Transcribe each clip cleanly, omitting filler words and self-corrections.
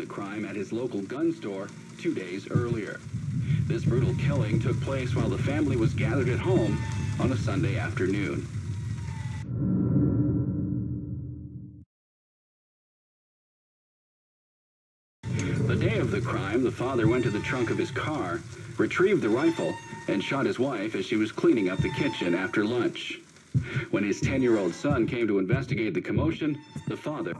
the crime at his local gun store 2 days earlier. This brutal killing took place while the family was gathered at home on a Sunday afternoon. The day of the crime, the father went to the trunk of his car, retrieved the rifle, and shot his wife as she was cleaning up the kitchen after lunch. When his 10-year-old son came to investigate the commotion, the father...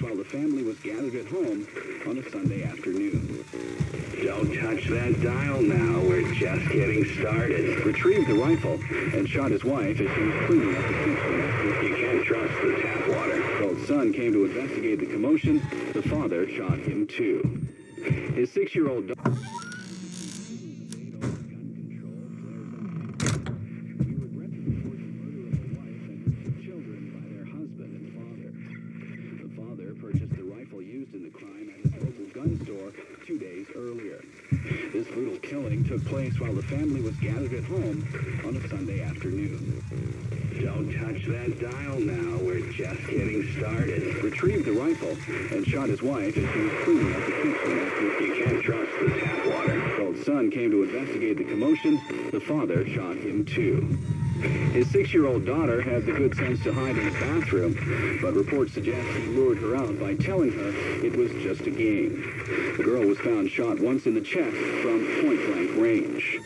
While the family was gathered at home on a Sunday afternoon. Don't touch that dial now. We're just getting started. Retrieved the rifle and shot his wife as she was cleaning up the kitchen. You can't trust the tap water. His son came to investigate the commotion. The father shot him too. His 6-year-old daughter... while the family was gathered at home on a Sunday afternoon. Don't touch that dial now. We're just getting started. Retrieved the rifle and shot his wife as she was cleaning up the kitchen. You can't trust the tap water. Old son came to investigate the commotion. The father shot him too. His 6-year-old daughter had the good sense to hide in the bathroom, but reports suggest he lured her out by telling her it was just a game. The girl was found shot once in the chest from point-blank range.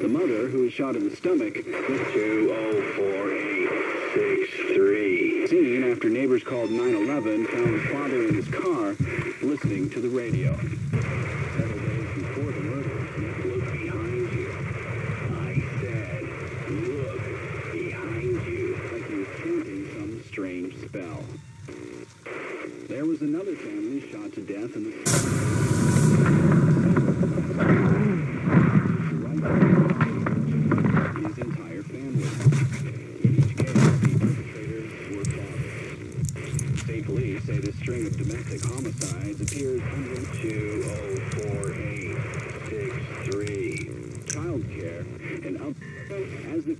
The mother, who was shot in the stomach, was 204-863. Seen after neighbors called 911, found the father in his car listening to the radio. Several days before the murder, look behind you. I said, look behind you. Like he was chanting some strange spell. There was another family shot to death in the... His entire family. In each case, the perpetrators were fathers. State police say this string of domestic homicides appears under 204863. Child care and up as the...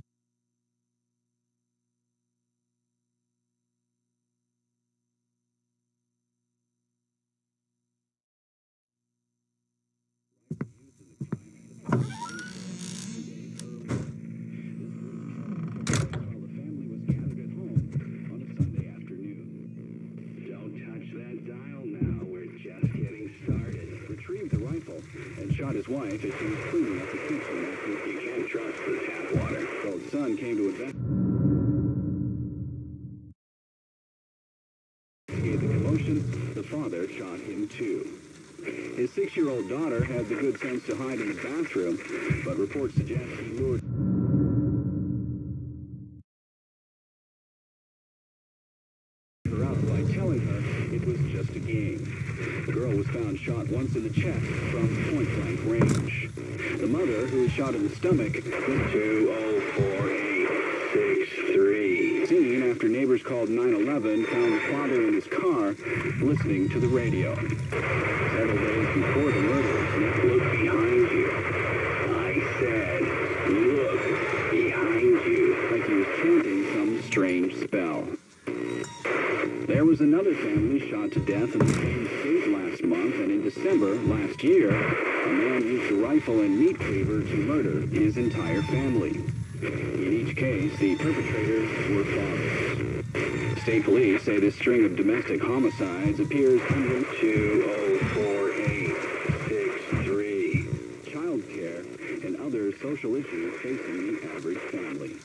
his wife as she was cleaning up the kitchen. You can't trust the tap water. Old son came to investigate the commotion. The father shot him too. His 6-year-old daughter had the good sense to hide in the bathroom, but reports suggest he lured... The girl was found shot once in the chest from point-blank range. The mother, who was shot in the stomach, was 204863. Seen after neighbors called 911, found the father in his car listening to the radio. Several days before the murder, look behind you. I said, look behind you. Like he was chanting some strange spell. There was another family shot to death in the same state last month, and in December last year, a man used a rifle and meat cleaver to murder his entire family. In each case, the perpetrators were fathers. State police say this string of domestic homicides appears under 204863. Child care and other social issues facing the average family.